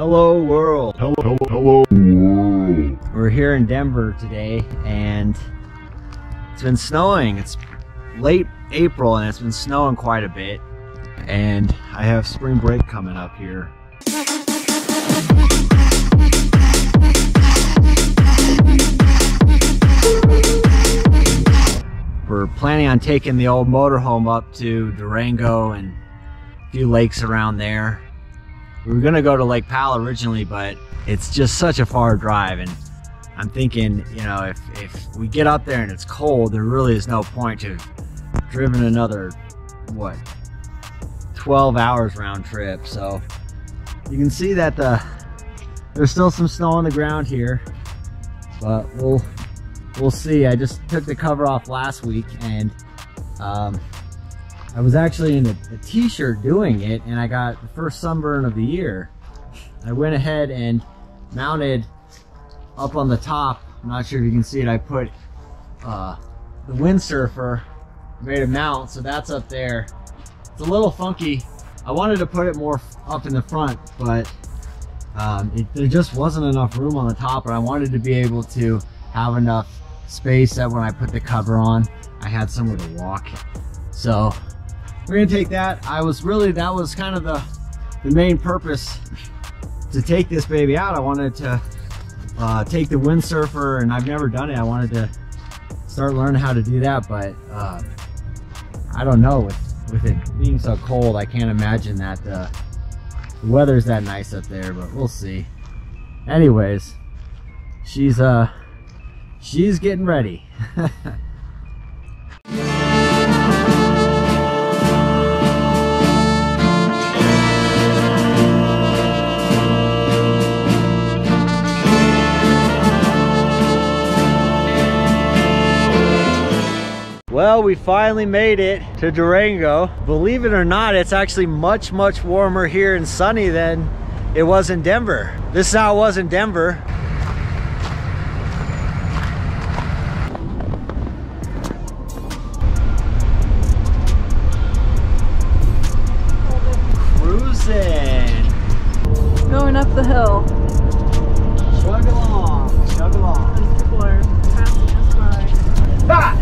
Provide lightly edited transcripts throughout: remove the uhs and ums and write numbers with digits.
Hello world. Hello world. We're here in Denver today and it's been snowing. It's late April and it's been snowing quite a bit. And I have spring break coming up here. We're planning on taking the old motorhome up to Durango and a few lakes around there. We were gonna go to Lake Powell originally, but it's just such a far drive, and I'm thinking, you know, if we get up there and it's cold, there really is no point to driving another, what, 12 hours round trip. So you can see that there's still some snow on the ground here, but we'll see. I just took the cover off last week, and I was actually in a t-shirt doing it, and I got the first sunburn of the year. I went ahead and mounted up on the top. I'm not sure if you can see it. I put the windsurfer, made a mount, so that's up there. It's a little funky. I wanted to put it more up in the front, but there just wasn't enough room on the top, and I wanted to be able to have enough space that when I put the cover on, I had somewhere to walk. So we're gonna take that. That was kind of the main purpose to take this baby out. I wanted to take the windsurfer, and I've never done it. I wanted to start learning how to do that, but I don't know, with it being so cold, I can't imagine that the weather's that nice up there, but we'll see. Anyways, she's getting ready. Well, we finally made it to Durango. Believe it or not, it's actually much, much warmer here and sunny than it was in Denver. This is how it was in Denver. Cruising. Going up the hill. Chug along, chug along. These people are passing us by. Ah!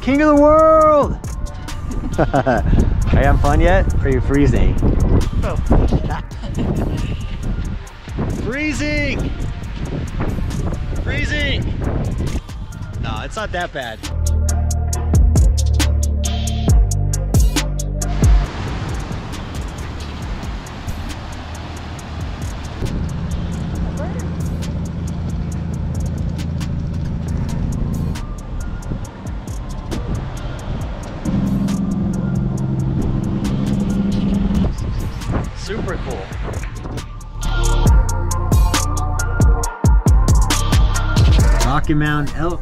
King of the world! Are you having fun yet? Or are you freezing? Oh. Freezing! Freezing! No, it's not that bad. Super cool. Rocky Mountain elk.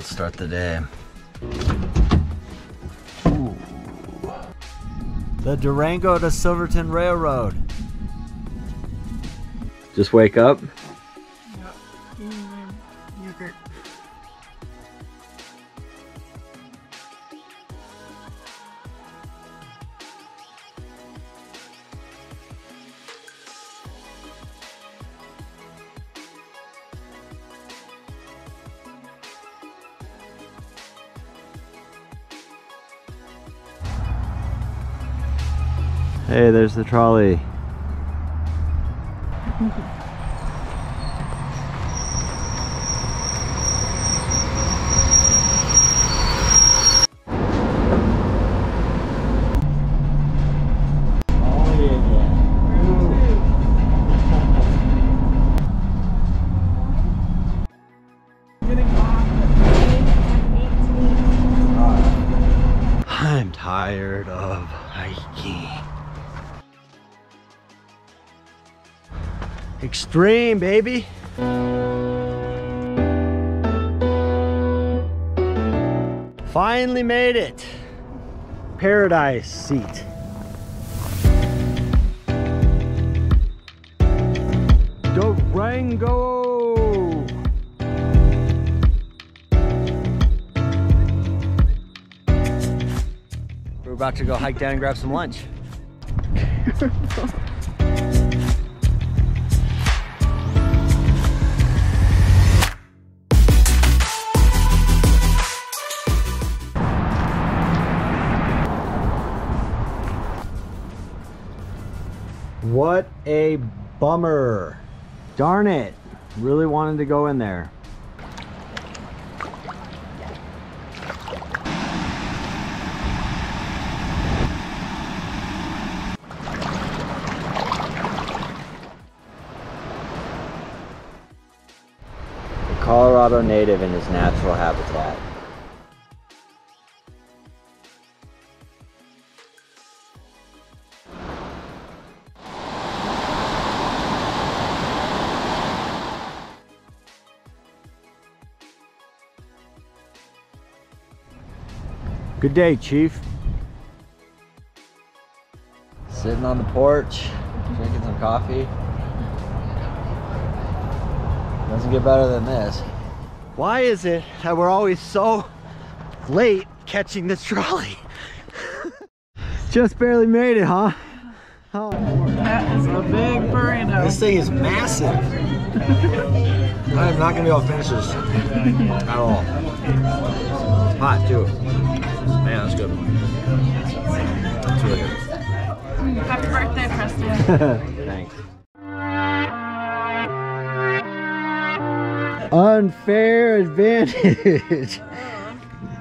Start the day. Ooh. The Durango to Silverton Railroad. Just wake up. Yep. Yogurt. Hey, there's the trolley. I'm tired of hiking. Extreme, baby. Finally made it. Paradise seat. Durango. We're about to go hike down and grab some lunch. What a bummer. Darn it. Really wanted to go in there. Colorado native in his natural habitat. Good day, Chief. Sitting on the porch, drinking some coffee. Doesn't get better than this. Why is it that we're always so late catching this trolley? Just barely made it, huh? Oh. That is a big burrito. This thing is massive. I am not going to be able to finish this at all. It's hot too. Man, that's good. That's really good. Happy birthday, Preston. Thanks. Unfair advantage.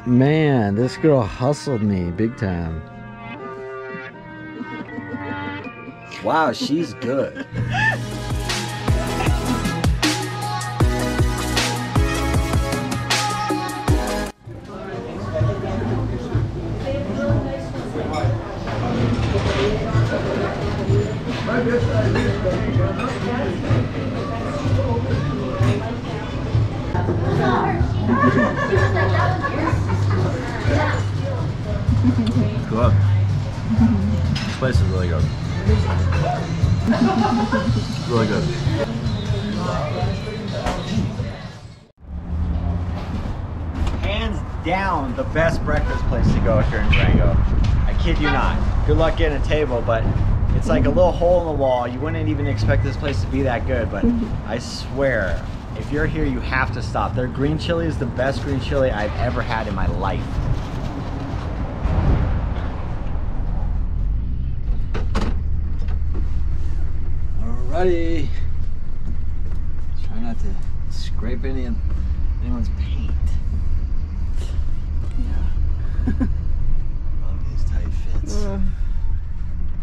Man, this girl hustled me big time. Wow, she's good. Good. This place is really good. Really good. Hands down the best breakfast place to go here in Durango. I kid you not. Good luck getting a table, but it's like a little hole in the wall. You wouldn't even expect this place to be that good, but I swear, if you're here, you have to stop. Their green chili is the best green chili I've ever had in my life. Alrighty. Try not to scrape anyone's paint. Yeah. Love these tight fits. I'm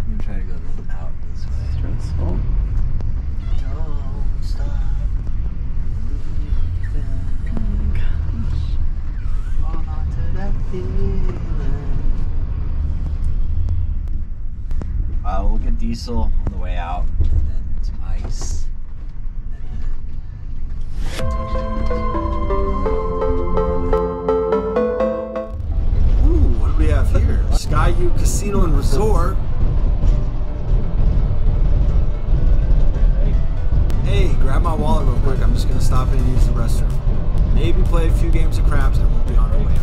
gonna try to go out this way. Stressful. Don't stop. We'll get diesel on the way out, and then some ice. Ooh, what do we have here? Sky U Casino and Resort. Hey, grab my wallet real quick. I'm just gonna stop in and use the restroom. Maybe play a few games of craps, and we'll be on our way out.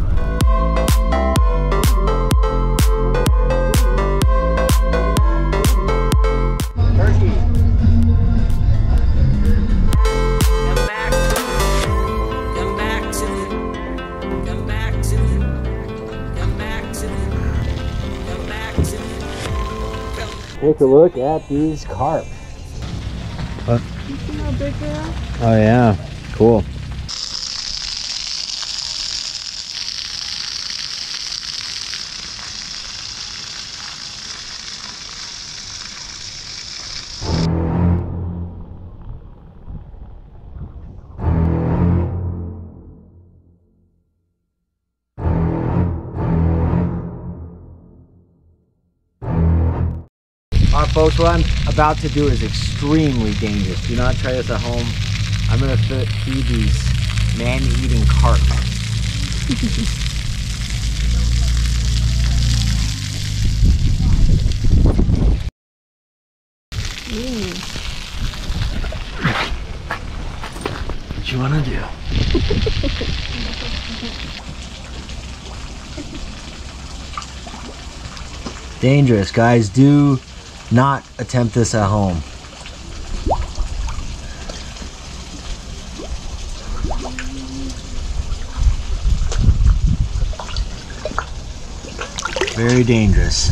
Take a look at these carp. What? You see how big they are? Oh yeah, cool. Folks, what I'm about to do is extremely dangerous. Do not try this at home. I'm going to feed these man-eating carp. What you want to do? Dangerous, guys. Do not attempt this at home. Very dangerous.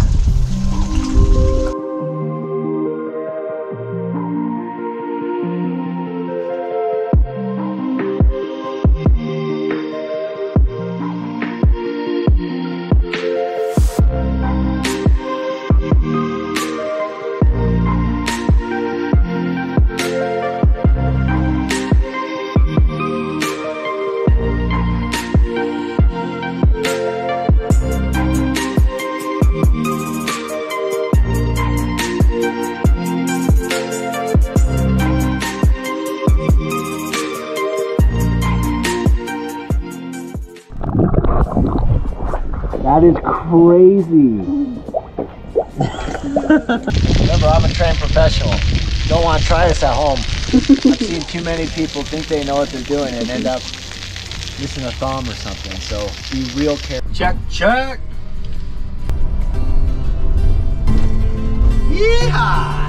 That is crazy. Remember, I'm a trained professional. Don't want to try this at home. I've seen too many people think they know what they're doing and end up missing a thumb or something. So be real careful. Check, check. Yeah.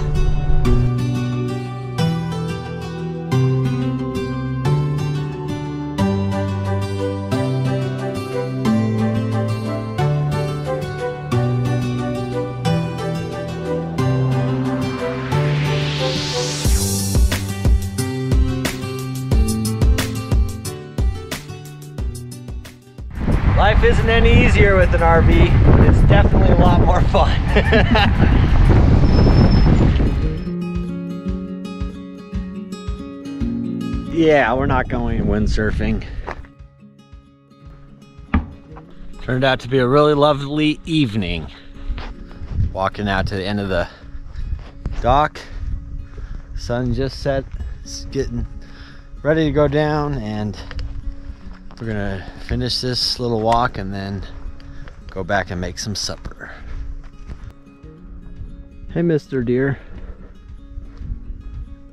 Life isn't any easier with an RV, but it's definitely a lot more fun. Yeah, we're not going windsurfing. Turned out to be a really lovely evening. Walking out to the end of the dock. Sun just set, it's getting ready to go down, and we're gonna finish this little walk and then go back and make some supper. Hey, Mr. Deer.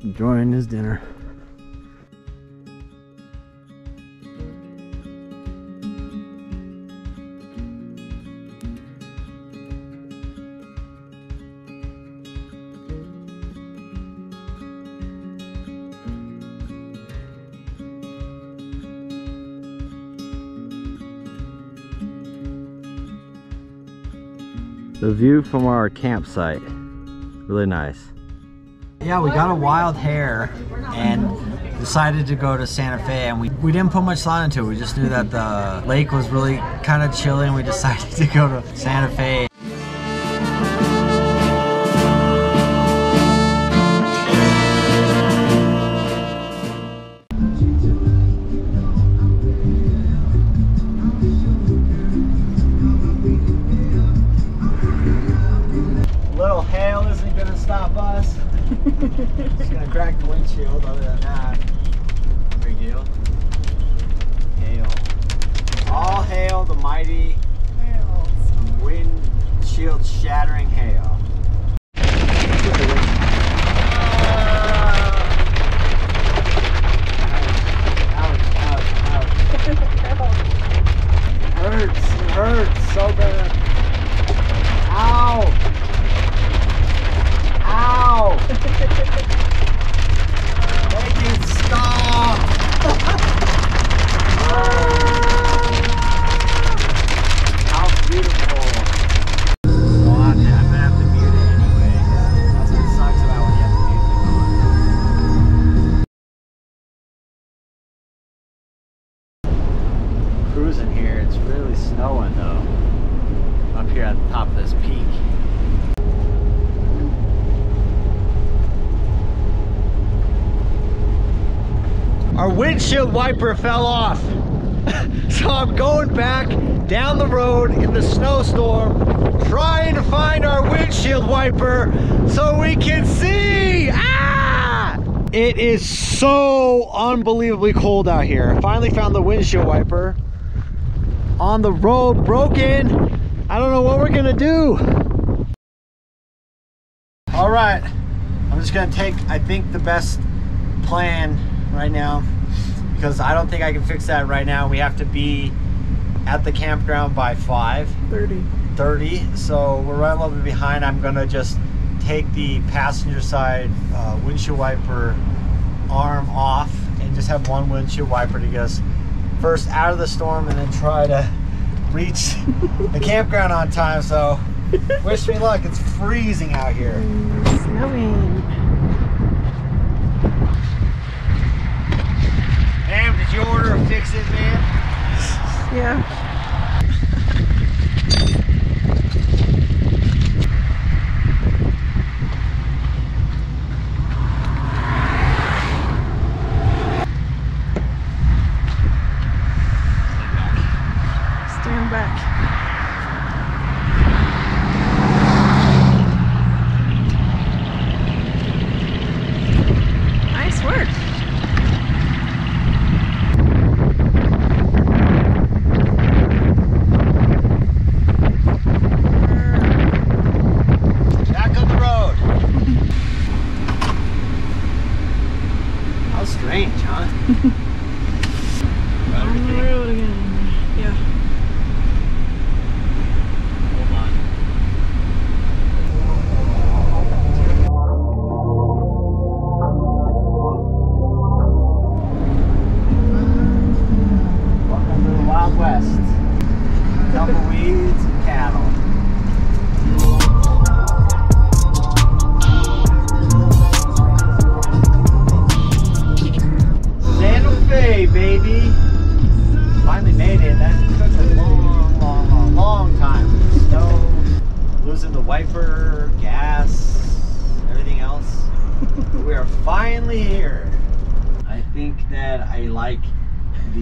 Enjoying his dinner. The view from our campsite, really nice. Yeah, we got a wild hare and decided to go to Santa Fe, and we didn't put much thought into it. We just knew that the lake was really kind of chilly, and we decided to go to Santa Fe. Just gonna crack the windshield. Other than that, no big deal. Hail! All hail the mighty wind. really snowing though, up here at the top of this peak. Our windshield wiper fell off. So I'm going back down the road in the snowstorm, trying to find our windshield wiper so we can see. Ah! It is so unbelievably cold out here. I finally found the windshield wiper on the road, broken. I don't know what we're gonna do. All right, I'm just gonna take, I think, the best plan right now, because I don't think I can fix that right now. We have to be at the campground by 5:30, so we're running a little bit behind. I'm gonna just take the passenger side windshield wiper arm off and just have one windshield wiper to get us first out of the storm and then try to reach the campground on time. So wish me luck. It's freezing out here. It's snowing. Damn, did you order a fix it, man? Yeah. Stand back.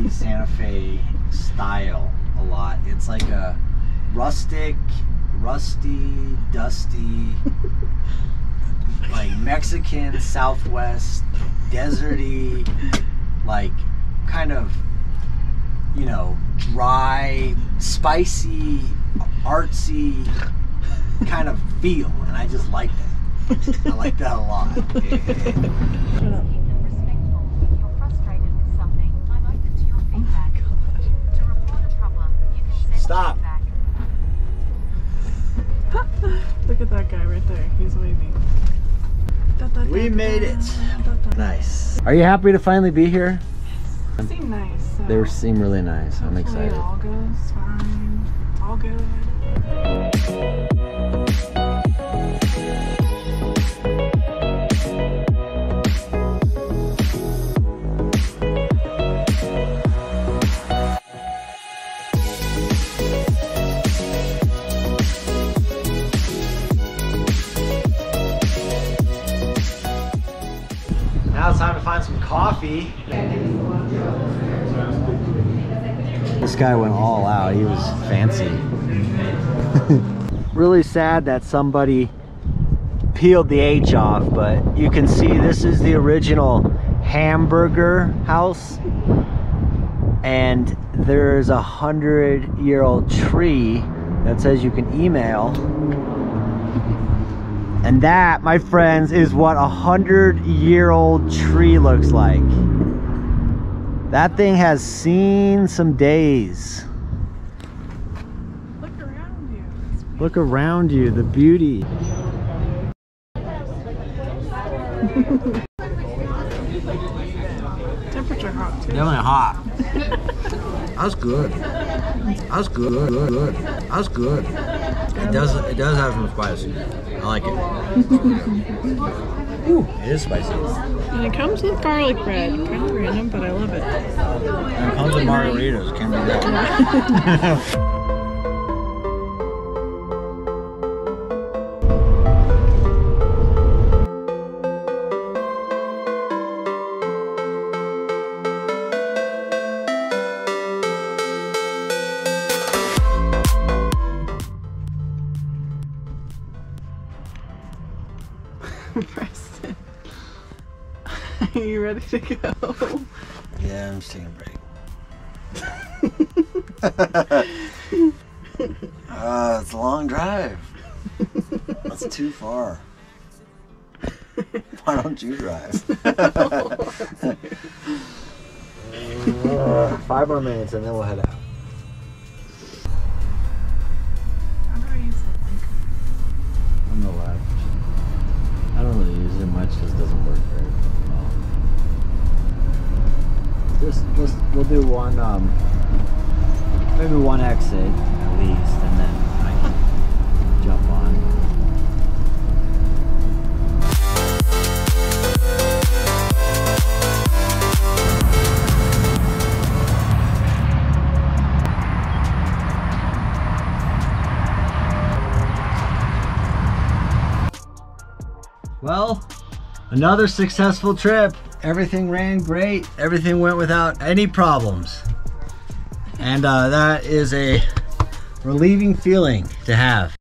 Santa Fe style a lot. It's like a rustic, rusty, dusty, like Mexican Southwest, deserty, like kind of, you know, dry, spicy, artsy kind of feel, and I just like that. I like that a lot. Shut up. Stop. Look at that guy right there. He's waving. Da, da, da, we made it. Da, da, da. Nice. Are you happy to finally be here? Yes. They seem nice. So. They seem really nice. I'm excited. All goes fine. All good. Time to find some coffee. This guy went all out. He was fancy. Really sad that somebody peeled the age off, but you can see this is the original hamburger house, and there's a 100-year-old tree that says you can email. And that, my friends, is what a 100-year-old tree looks like. That thing has seen some days. Look around you. Look around you, the beauty. Temperature hot, too. Definitely hot. That's good. That's good, good. That's good. It does have some spice. I like it. Ooh, it is spicy. And it comes with garlic bread. Kind of random, but I love it. And it comes with margaritas. Can't be wrong. Preston, are you ready to go? Yeah, I'm just taking a break. It's a long drive. That's too far. Why don't you drive? No. 5 more minutes and then we'll head out. Just doesn't work very well. We'll do one, maybe one exit at least, and then I can jump on. Well, another successful trip. Everything ran great. Everything went without any problems. And that is a relieving feeling to have.